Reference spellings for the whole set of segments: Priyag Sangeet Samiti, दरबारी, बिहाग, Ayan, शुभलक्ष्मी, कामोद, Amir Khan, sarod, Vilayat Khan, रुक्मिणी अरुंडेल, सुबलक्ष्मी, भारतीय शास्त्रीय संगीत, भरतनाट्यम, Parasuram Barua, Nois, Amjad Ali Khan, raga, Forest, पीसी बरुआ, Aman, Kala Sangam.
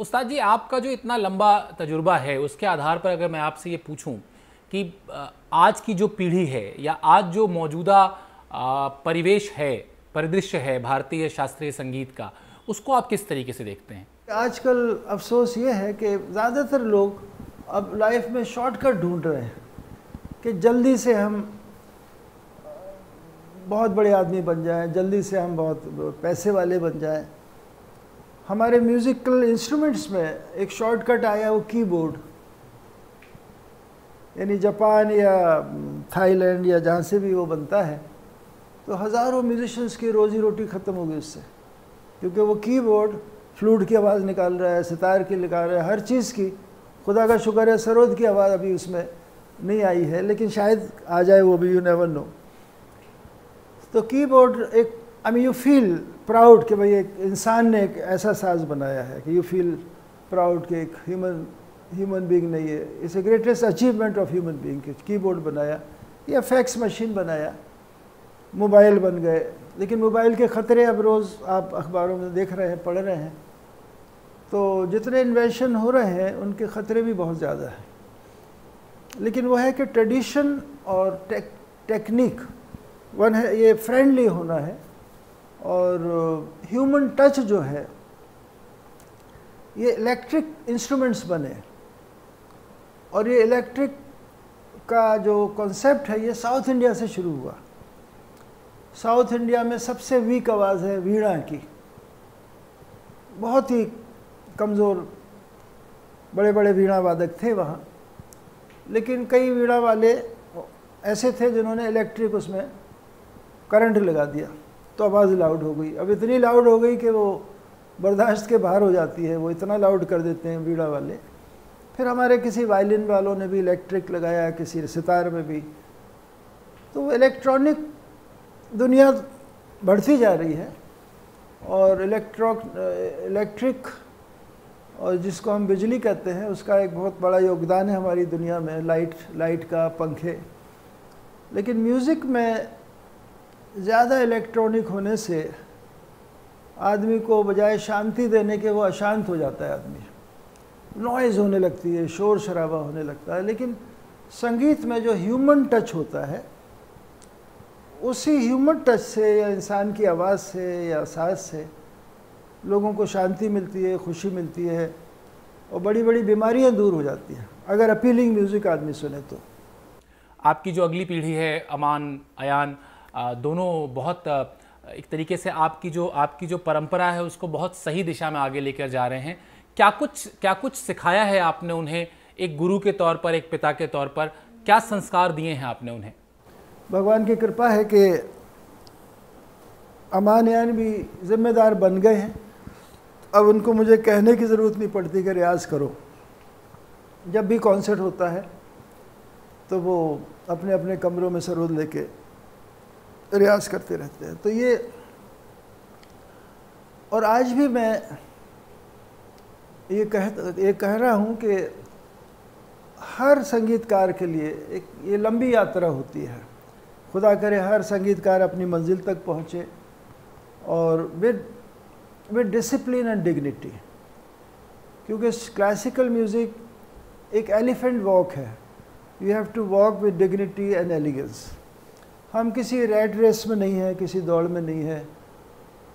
उस्ताद जी, आपका जो इतना लंबा तजुर्बा है उसके आधार पर अगर मैं आपसे ये पूछूं कि आज की जो पीढ़ी है या आज जो मौजूदा परिवेश है, परिदृश्य है भारतीय शास्त्रीय संगीत का, उसको आप किस तरीके से देखते हैं? आजकल अफसोस ये है कि ज़्यादातर लोग अब लाइफ में शॉर्टकट ढूंढ रहे हैं कि जल्दी से हम बहुत बड़े आदमी बन जाएं, जल्दी से हम बहुत पैसे वाले बन जाएं। हमारे म्यूज़िकल इंस्ट्रूमेंट्स में एक शॉर्टकट आया, वो कीबोर्ड। यानी जापान या थाईलैंड या जहाँ से भी वो बनता है, तो हज़ारों म्यूजिशियंस की रोज़ी रोटी ख़त्म हो गई उससे, क्योंकि वो कीबोर्ड फ्लूट की आवाज़ निकाल रहा है, सितार की निकाल रहा है, हर चीज़ की। खुदा का शुक्र है सरोद की आवाज़ अभी उसमें नहीं आई है, लेकिन शायद आ जाए, वो भी यू नेवर नो। तो कीबोर्ड एक, I mean, you feel proud कि भाई एक इंसान ने एक ऐसा साज बनाया है कि यू फील प्राउड कि एक ह्यूमन बीइंग नहीं है। It's a greatest achievement of human being कि कीबोर्ड बनाया या फैक्स मशीन बनाया, मोबाइल बन गए। लेकिन मोबाइल के ख़तरे अब रोज़ आप अखबारों में देख रहे हैं, पढ़ रहे हैं। तो जितने इन्वेंशन हो रहे हैं उनके ख़तरे भी बहुत ज़्यादा हैं। लेकिन वह है कि ट्रेडिशन और टेक्निक वन है, ये फ्रेंडली होना है, और ह्यूमन टच जो है, ये इलेक्ट्रिक इंस्ट्रूमेंट्स बने। और ये इलेक्ट्रिक का जो कॉन्सेप्ट है ये साउथ इंडिया से शुरू हुआ। साउथ इंडिया में सबसे वीक आवाज़ है वीणा की, बहुत ही कमज़ोर। बड़े बड़े वीणा वादक थे वहाँ, लेकिन कई वीणा वाले ऐसे थे जिन्होंने इलेक्ट्रिक उसमें करंट लगा दिया, तो आवाज़ लाउड हो गई। अब इतनी लाउड हो गई कि वो बर्दाश्त के बाहर हो जाती है, वो इतना लाउड कर देते हैं वीणा वाले। फिर हमारे किसी वायलिन वालों ने भी इलेक्ट्रिक लगाया, किसी सितार में भी। तो इलेक्ट्रॉनिक दुनिया बढ़ती जा रही है, और इलेक्ट्रिक और जिसको हम बिजली कहते हैं, उसका एक बहुत बड़ा योगदान है हमारी दुनिया में, लाइट का, पंखे। लेकिन म्यूज़िक में ज़्यादा इलेक्ट्रॉनिक होने से आदमी को बजाय शांति देने के वो अशांत हो जाता है आदमी। नॉइज़ होने लगती है, शोर शराबा होने लगता है। लेकिन संगीत में जो ह्यूमन टच होता है, उसी ह्यूमन टच से या इंसान की आवाज़ से या साज़ से लोगों को शांति मिलती है, खुशी मिलती है, और बड़ी बड़ी बीमारियां दूर हो जाती हैं, अगर अपीलिंग म्यूज़िक आदमी सुने तो। आपकी जो अगली पीढ़ी है, अमान, अयान, दोनों बहुत एक तरीके से आपकी जो परंपरा है उसको बहुत सही दिशा में आगे लेकर जा रहे हैं। क्या कुछ सिखाया है आपने उन्हें, एक गुरु के तौर पर, एक पिता के तौर पर? क्या संस्कार दिए हैं आपने उन्हें? भगवान की कृपा है कि अमान, अयान भी जिम्मेदार बन गए हैं। अब उनको मुझे कहने की ज़रूरत नहीं पड़ती कि रियाज़ करो। जब भी कॉन्सर्ट होता है तो वो अपने अपने कमरों में सरोद लेके रियाज करते रहते हैं। तो ये, और आज भी मैं ये कह रहा हूँ कि हर संगीतकार के लिए एक ये लंबी यात्रा होती है। खुदा करे हर संगीतकार अपनी मंजिल तक पहुँचे, और विद डिसिप्लिन एंड डिग्निटी। क्योंकि क्लासिकल म्यूज़िक एक एलिफेंट वॉक है। You have to walk with dignity and elegance. हम किसी रैट रेस में नहीं है, किसी दौड़ में नहीं है।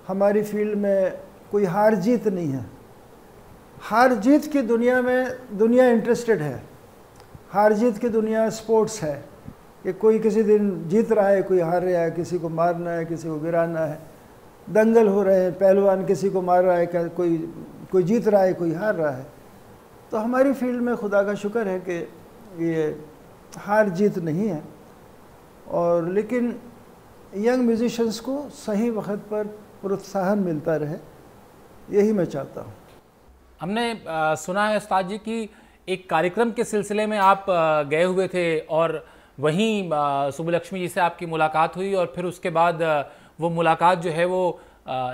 हमारी फील्ड में कोई हार जीत नहीं है। हार जीत की दुनिया में दुनिया इंटरेस्टेड है। हार जीत की दुनिया स्पोर्ट्स है कि कोई किसी दिन जीत रहा है, कोई हार रहा है, किसी को मारना है, किसी को गिराना है। दंगल हो रहे हैं, पहलवान किसी को मार रहा है, कोई जीत रहा है, कोई हार रहा है। तो हमारी फील्ड में खुदा का शुक्र है कि ये हार जीत नहीं है। और लेकिन यंग म्यूजिशंस को सही वक्त पर प्रोत्साहन मिलता रहे, यही मैं चाहता हूँ। हमने सुना है उस्ताद जी कि एक कार्यक्रम के सिलसिले में आप गए हुए थे, और वहीं सुबलक्ष्मी जी से आपकी मुलाकात हुई, और फिर उसके बाद वो मुलाकात जो है वो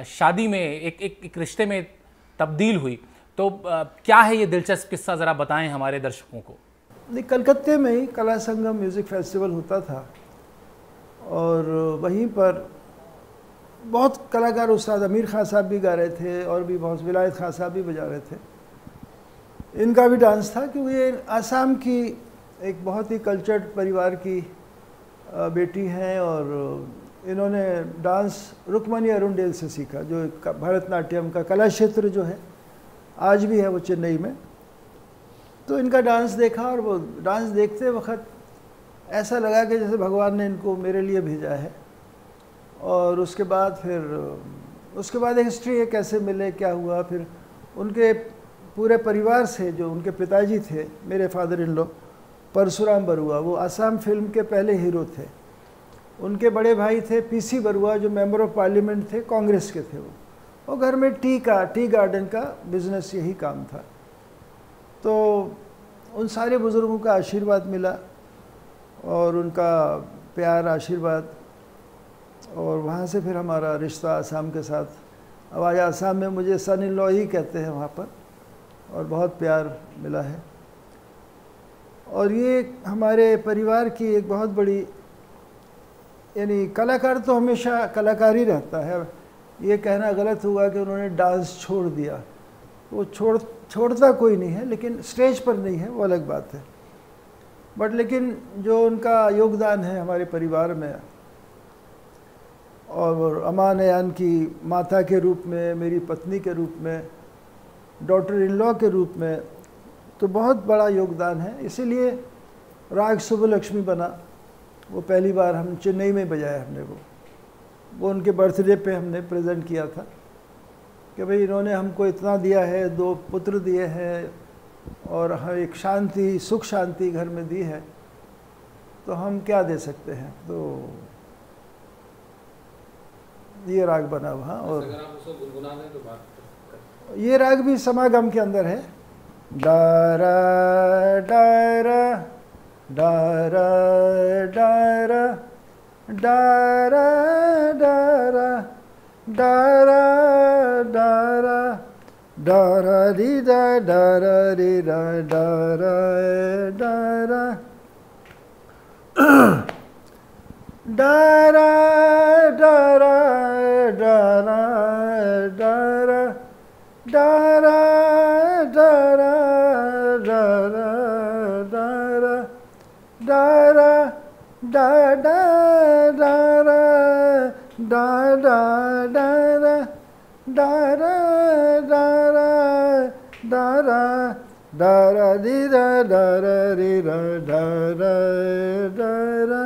शादी में, एक रिश्ते में तब्दील हुई। तो क्या है ये दिलचस्प किस्सा, ज़रा बताएँ हमारे दर्शकों को। कलकत्ते में ही कला संगम म्यूज़िक फेस्टिवल होता था, और वहीं पर बहुत कलाकार, उस्ताद अमीर खान साहब भी गा रहे थे, और भी बहुत, विलायत खान साहब भी बजा रहे थे। इनका भी डांस था, क्योंकि ये आसाम की एक बहुत ही कल्चर्ड परिवार की बेटी हैं और इन्होंने डांस रुक्मिणी अरुंडेल से सीखा, जो भरतनाट्यम का कला क्षेत्र जो है आज भी है वो चेन्नई में। तो इनका डांस देखा और वो डांस देखते वक्त ऐसा लगा कि जैसे भगवान ने इनको मेरे लिए भेजा है। और उसके बाद हिस्ट्री है कैसे मिले, क्या हुआ। फिर उनके पूरे परिवार से, जो उनके पिताजी थे मेरे father in law Parshuram Barua, वो आसाम फिल्म के पहले हीरो थे। उनके बड़े भाई थे पीसी बरुआ, जो मेंबर ऑफ पार्लियामेंट थे, कांग्रेस के थे। वो घर में टी गार्डन का बिजनेस, यही काम था। तो उन सारे बुज़ुर्गों का आशीर्वाद मिला और उनका प्यार आशीर्वाद, और वहाँ से फिर हमारा रिश्ता आसाम के साथ। अब आज आसाम में मुझे सन इन लॉ ही कहते हैं वहाँ पर, और बहुत प्यार मिला है। और ये हमारे परिवार की एक बहुत बड़ी, यानी कलाकार तो हमेशा कलाकार ही रहता है। ये कहना गलत होगा कि उन्होंने डांस छोड़ दिया, वो छोड़ता कोई नहीं है, लेकिन स्टेज पर नहीं है, वो अलग बात है। बट लेकिन जो उनका योगदान है हमारे परिवार में, और अमान अयान की माता के रूप में, मेरी पत्नी के रूप में, डॉटर इन लॉ के रूप में, तो बहुत बड़ा योगदान है। इसीलिए राग शुभलक्ष्मी बना, वो पहली बार हम चेन्नई में बजाया हमने। वो उनके बर्थडे पे हमने प्रेजेंट किया था कि भाई इन्होंने हमको इतना दिया है, 2 पुत्र दिए हैं और हर एक शांति, सुख शांति घर में दी है, तो हम क्या दे सकते हैं। तो ये राग बना वहाँ। और ये राग भी समागम के अंदर है। डारा डारा डारा डारा डारा डारा डारा डारा डारा री दा डारा री दा डारा डारा डारा डारा डारा डारा डारा डारा डारा डारा डारा डा डा डारा डा डा डारा डारा डारा डारा डारा दी रा डारा री रा डारा डारा।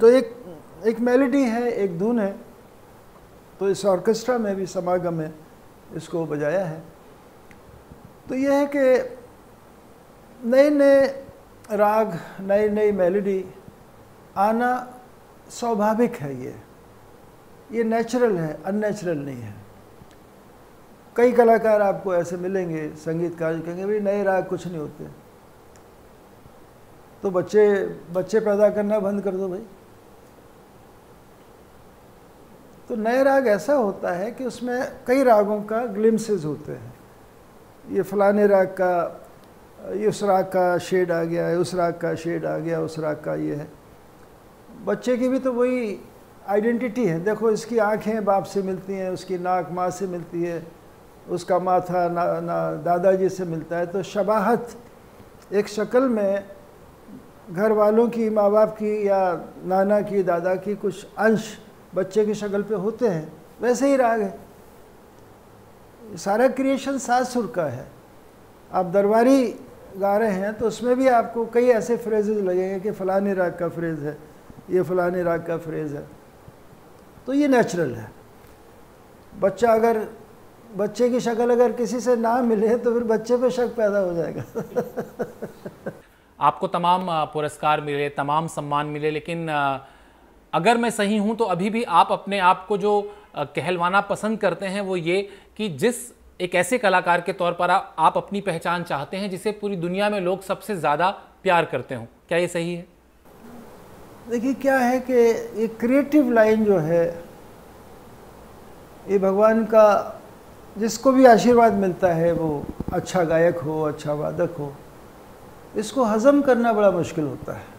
तो एक मेलोडी है, एक धुन है। तो इस ऑर्केस्ट्रा में भी समागम है, इसको बजाया है। तो यह है कि नए नए राग, नई नई मेलोडी आना स्वाभाविक है। ये नेचुरल है, अननेचुरल नहीं है। कई कलाकार आपको ऐसे मिलेंगे, संगीतकार जो कहेंगे भाई नए राग कुछ नहीं होते, तो बच्चे पैदा करना बंद कर दो भाई। तो नए राग ऐसा होता है कि उसमें कई रागों का ग्लिम्सेस होते हैं। ये फलाने राग का, ये उस राग का शेड आ गया, उस राग का शेड आ गया, उस राग का ये है। बच्चे की भी तो वही आइडेंटिटी है। देखो, इसकी आंखें बाप से मिलती हैं, उसकी नाक माँ से मिलती है, उसका माथा ना दादाजी से मिलता है। तो शबाहत एक शक्ल में घर वालों की, माँ बाप की या नाना की, दादा की कुछ अंश बच्चे की शक्ल पे होते हैं। वैसे ही राग है। सारा क्रिएशन 7 सुर का है। आप दरबारी गा रहे हैं तो उसमें भी आपको कई ऐसे फ्रेजेज लगेंगे कि फलाने राग का फ्रेज है, ये फलाने राग का फ्रेज है। तो ये नेचुरल है। बच्चे की शक्ल अगर किसी से ना मिले तो फिर बच्चे पे शक पैदा हो जाएगा। आपको तमाम पुरस्कार मिले, तमाम सम्मान मिले, लेकिन अगर मैं सही हूं तो अभी भी आप अपने आप को जो कहलवाना पसंद करते हैं वो ये कि जिस एक ऐसे कलाकार के तौर पर आप अपनी पहचान चाहते हैं जिसे पूरी दुनिया में लोग सबसे ज़्यादा प्यार करते हों, क्या ये सही है? देखिए, क्या है कि ये क्रिएटिव लाइन जो है, ये भगवान का, जिसको भी आशीर्वाद मिलता है वो अच्छा गायक हो, अच्छा वादक हो, इसको हजम करना बड़ा मुश्किल होता है।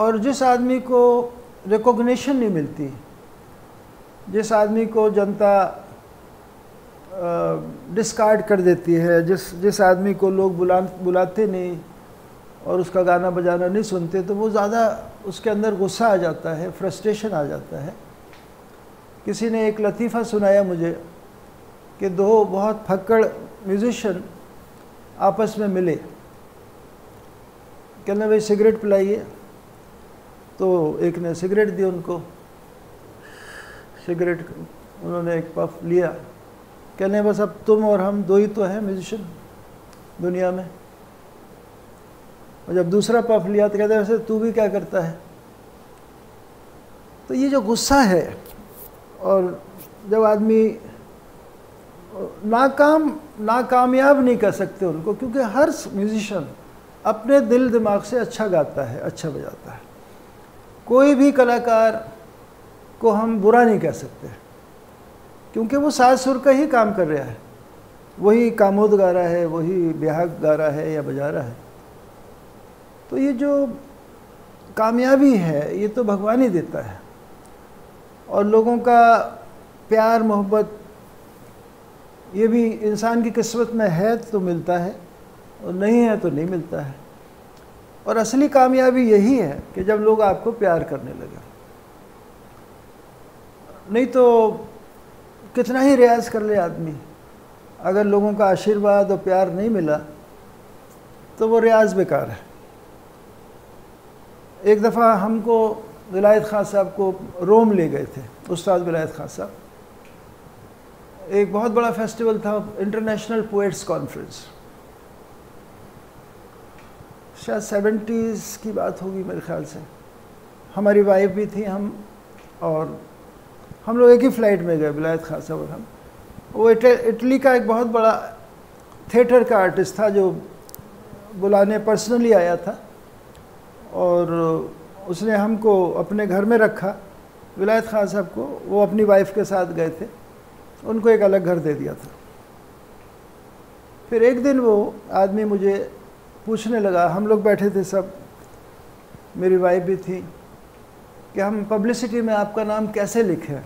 और जिस आदमी को रिकॉग्निशन नहीं मिलती, जिस आदमी को जनता डिस्कार्ड कर देती है। जिस आदमी को लोग बुलाते नहीं और उसका गाना बजाना नहीं सुनते तो वो ज़्यादा उसके अंदर गुस्सा आ जाता है, फ्रस्ट्रेशन आ जाता है। किसी ने एक लतीफ़ा सुनाया मुझे कि दो बहुत फक्कड़ म्यूज़िशन आपस में मिले, कहना भाई सिगरेट पिलाइए, तो एक ने सिगरेट दी उनको, सिगरेट उन्होंने एक पफ लिया, कहने बस अब तुम और हम दो ही तो हैं म्यूजिशियन दुनिया में। और जब दूसरा पफ लिया तो कहते वैसे तू भी क्या करता है। तो ये जो गुस्सा है, और जब आदमी नाकामयाब नहीं कर सकते उनको, क्योंकि हर म्यूजिशियन अपने दिल दिमाग से अच्छा गाता है, अच्छा बजाता है। कोई भी कलाकार को हम बुरा नहीं कह सकते, क्योंकि वो सात सुर का ही काम कर रहा है, वही कामोद गा रहा है, वही बिहाग गा रहा है या बजा रहा है। तो ये जो कामयाबी है ये तो भगवान ही देता है, और लोगों का प्यार मोहब्बत ये भी इंसान की किस्मत में है तो मिलता है और नहीं है तो नहीं मिलता है। और असली कामयाबी यही है कि जब लोग आपको प्यार करने लगे, नहीं तो कितना ही रियाज कर ले आदमी, अगर लोगों का आशीर्वाद और प्यार नहीं मिला तो वो रियाज बेकार है। एक दफ़ा हमको विलायत खान साहब को रोम ले गए थे, उस्ताद विलायत खान साहब। एक बहुत बड़ा फेस्टिवल था, इंटरनेशनल पोएट्स कॉन्फ्रेंस, शायद 70s की बात होगी मेरे ख्याल से। हमारी वाइफ भी थी, हम लोग एक ही फ्लाइट में गए, विलायत खान साहब और हम। वो इटली का एक बहुत बड़ा थिएटर का आर्टिस्ट था जो बुलाने पर्सनली आया था, और उसने हमको अपने घर में रखा, विलायत खान साहब को। वो अपनी वाइफ के साथ गए थे, उनको एक अलग घर दे दिया था। फिर एक दिन वो आदमी मुझे पूछने लगा, हम लोग बैठे थे सब, मेरी वाइफ भी थी, कि हम पब्लिसिटी में आपका नाम कैसे लिखें।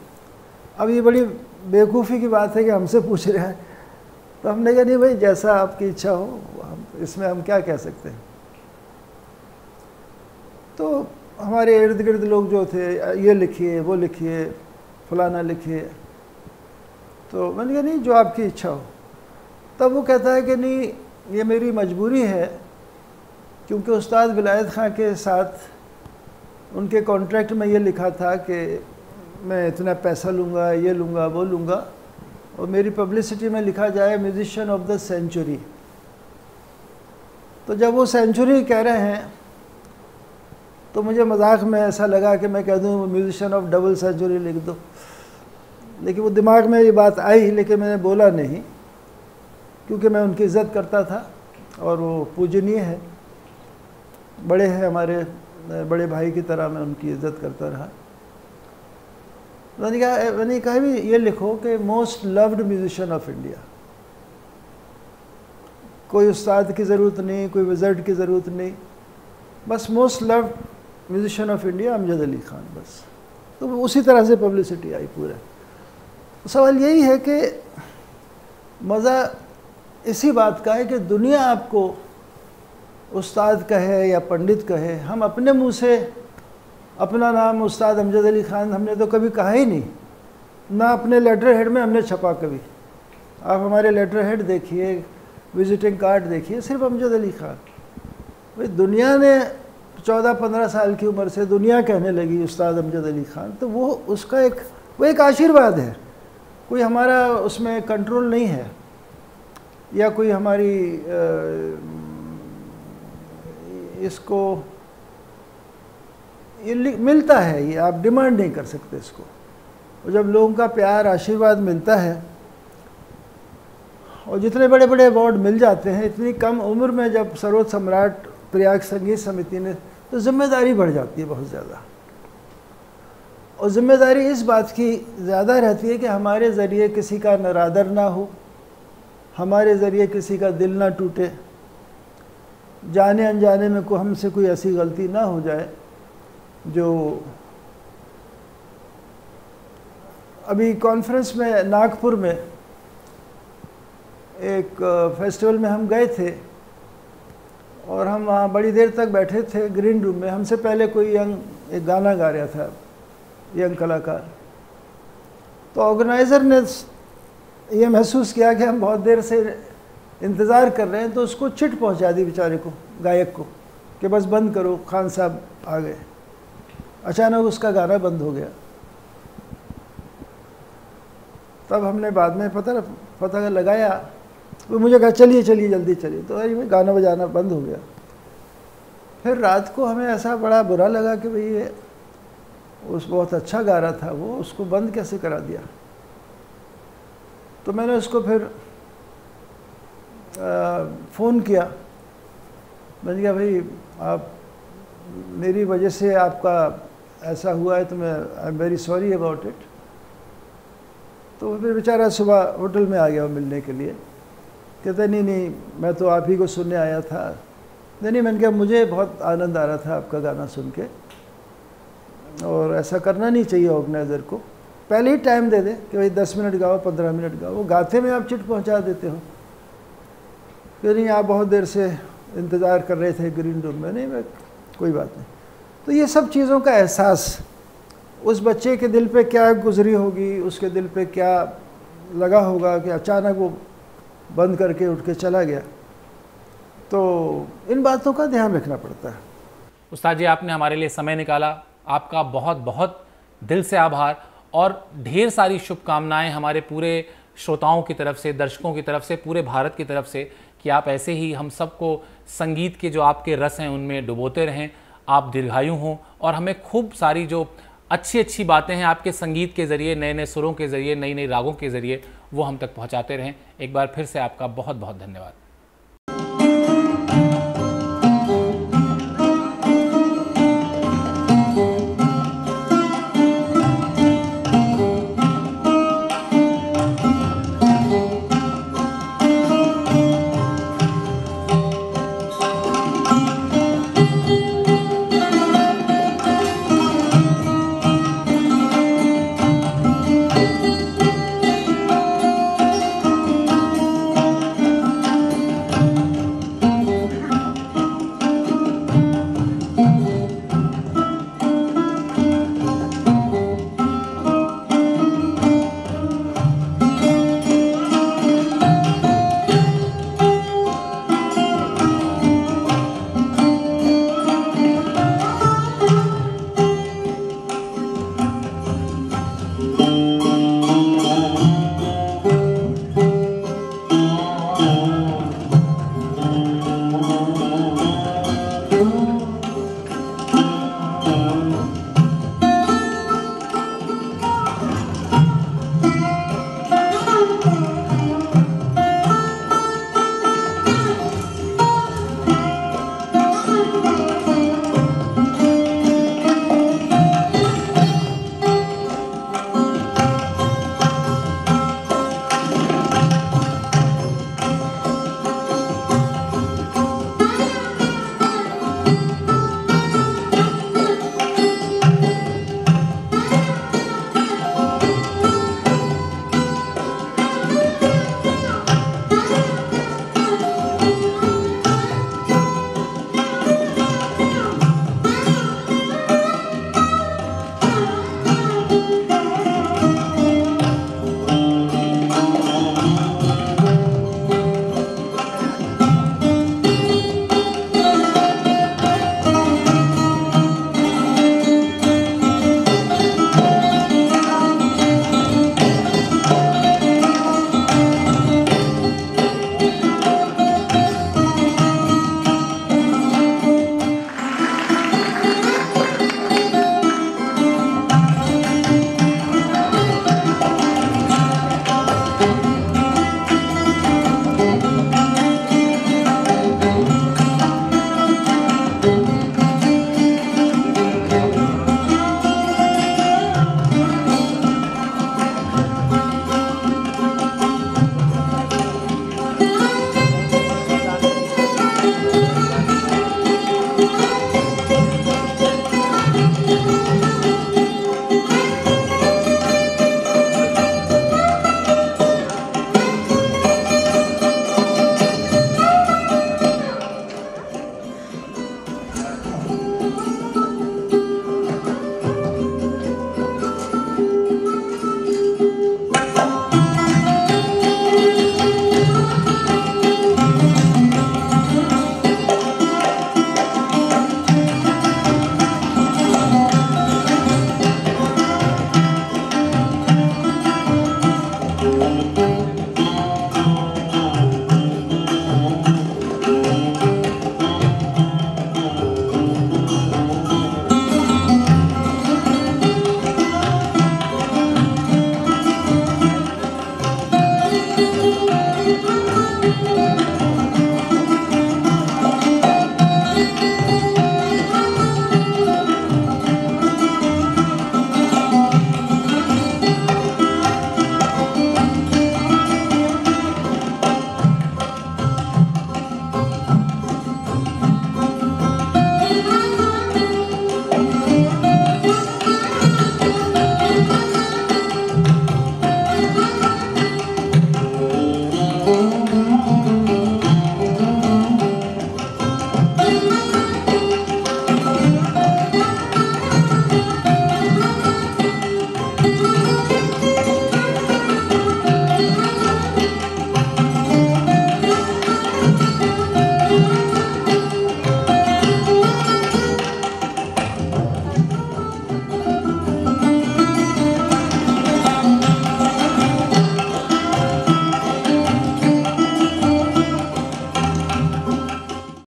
अब ये बड़ी बेवकूफ़ी की बात है कि हमसे पूछ रहे हैं। तो हमने कहा नहीं भाई, जैसा आपकी इच्छा हो, इसमें हम क्या कह सकते हैं। तो हमारे इर्द गिर्द लोग जो थे, ये लिखिए, वो लिखिए, फलाना लिखिए। तो मैंने कहा नहीं, जो आपकी इच्छा हो। तब वो कहता है कि नहीं, ये मेरी मजबूरी है, क्योंकि उस्ताद विलायत खां के साथ उनके कॉन्ट्रैक्ट में ये लिखा था कि मैं इतना पैसा लूँगा, ये लूँगा, वो लूँगा, और मेरी पब्लिसिटी में लिखा जाए म्यूजिशियन ऑफ द सेंचुरी। तो जब वो सेंचुरी कह रहे हैं तो मुझे मजाक में ऐसा लगा कि मैं कह दूँ म्यूजिशियन ऑफ डबल सेंचुरी लिख दो, लेकिन वो दिमाग में ये बात आई, लेकिन मैंने बोला नहीं, क्योंकि मैं उनकी इज्जत करता था और वो पूजनीय है, बड़े हैं, हमारे बड़े भाई की तरह मैं उनकी इज्जत करता रहा। मैंने कहा भी ये लिखो कि most loved musician of India. कोई उस्ताद की ज़रूरत नहीं, कोई विजर्ड की ज़रूरत नहीं, बस most loved musician of India Amjad Ali Khan, बस। तो उसी तरह से पब्लिसिटी आई पूरा। सवाल यही है कि मज़ा इसी बात का है कि दुनिया आपको उस्ताद कहे या पंडित कहे, हम अपने मुंह से अपना नाम उस्ताद अमजद अली खान हमने तो कभी कहा ही नहीं, ना अपने लेटर हेड में हमने छपा कभी। आप हमारे लेटर हेड देखिए, विजिटिंग कार्ड देखिए, सिर्फ अमजद अली खान। भाई दुनिया ने 14-15 साल की उम्र से दुनिया कहने लगी उस्ताद अमजद अली खान, तो वो उसका एक आशीर्वाद है, कोई हमारा उसमें कंट्रोल नहीं है या कोई हमारी इसको ये मिलता है, ये आप डिमांड नहीं कर सकते इसको। और जब लोगों का प्यार आशीर्वाद मिलता है और जितने बड़े बड़े अवार्ड मिल जाते हैं इतनी कम उम्र में, जब सरोद सम्राट प्रयाग संगीत समिति ने, तो जिम्मेदारी बढ़ जाती है बहुत ज़्यादा। और जिम्मेदारी इस बात की ज़्यादा रहती है कि हमारे ज़रिए किसी का नरादर ना हो, हमारे ज़रिए किसी का दिल ना टूटे, जाने अनजाने में को हमसे कोई ऐसी गलती ना हो जाए जो अभी कॉन्फ्रेंस में नागपुर में एक फेस्टिवल में हम गए थे और हम वहाँ बड़ी देर तक बैठे थे ग्रीन रूम में। हमसे पहले कोई यंग एक गाना गा रहा था, यंग कलाकार। तो ऑर्गेनाइज़र ने ये महसूस किया कि हम बहुत देर से इंतज़ार कर रहे हैं, तो उसको चिट पहुँचा दी बेचारे को, गायक को, कि बस बंद करो, खान साहब आ गए। अचानक उसका गाना बंद हो गया। तब हमने बाद में पता लगाया, वो मुझे कहा चलिए चलिए जल्दी चलिए। तो अरे गाना बजाना बंद हो गया। फिर रात को हमें ऐसा बड़ा बुरा लगा कि भाई ये उस बहुत अच्छा गा रहा था वो, उसको बंद कैसे करा दिया। तो मैंने उसको फिर फ़ोन किया। मैंने कहा भाई आप मेरी वजह से आपका ऐसा हुआ है, तो मैं I am very sorry about it. तो फिर बेचारा सुबह होटल में आ गया मिलने के लिए। कहते नहीं नहीं मैं तो आप ही को सुनने आया था। नहीं, मैंने कहा मुझे बहुत आनंद आ रहा था आपका गाना सुन के, और ऐसा करना नहीं चाहिए ऑर्गेनाइज़र को, पहले ही टाइम दे दे कि भाई 10 मिनट गाओ 15 मिनट गाओ, वो गाते में आप चिट पहुंचा देते हो। फिर नहीं आप बहुत देर से इंतज़ार कर रहे थे ग्रीन रूम में। नहीं मैं कोई बात नहीं। तो ये सब चीज़ों का एहसास उस बच्चे के दिल पे क्या गुजरी होगी, उसके दिल पे क्या लगा होगा कि अचानक वो बंद करके उठ के चला गया। तो इन बातों का ध्यान रखना पड़ता है। उस्ताद जी आपने हमारे लिए समय निकाला, आपका बहुत बहुत दिल से आभार और ढेर सारी शुभकामनाएं हमारे पूरे श्रोताओं की तरफ से, दर्शकों की तरफ से, पूरे भारत की तरफ से कि आप ऐसे ही हम सबको संगीत के जो आपके रस हैं उनमें डुबोते रहें, आप दीर्घायु हों और हमें खूब सारी जो अच्छी अच्छी बातें हैं आपके संगीत के ज़रिए, नए नए सुरों के ज़रिए, नई नई रागों के ज़रिए, वो हम तक पहुंचाते रहें। एक बार फिर से आपका बहुत बहुत धन्यवाद।